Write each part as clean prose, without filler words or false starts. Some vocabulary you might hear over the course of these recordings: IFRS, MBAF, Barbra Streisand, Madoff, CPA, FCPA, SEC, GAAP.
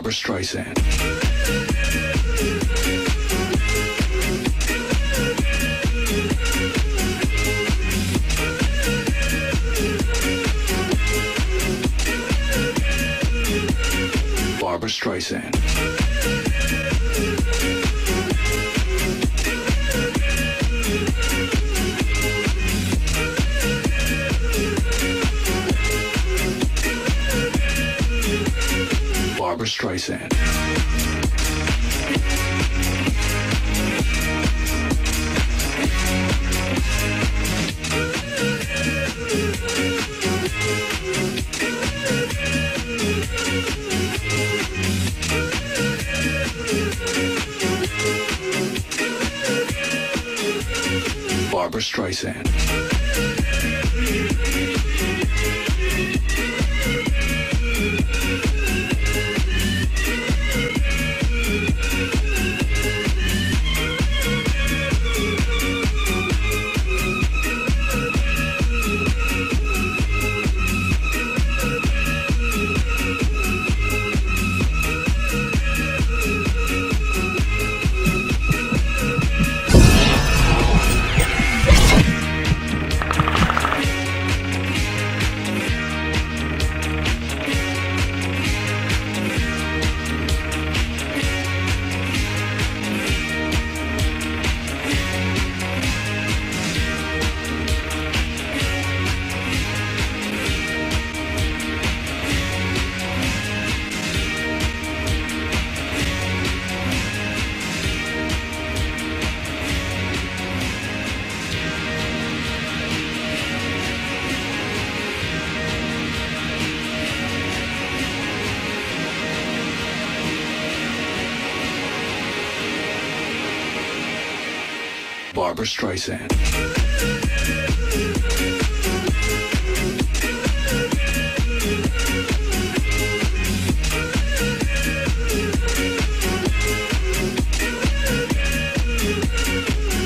Barbra Streisand. Barbra Streisand. Barbra Streisand. Barbra Streisand. Barbra Streisand.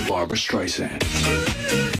Barbra Streisand.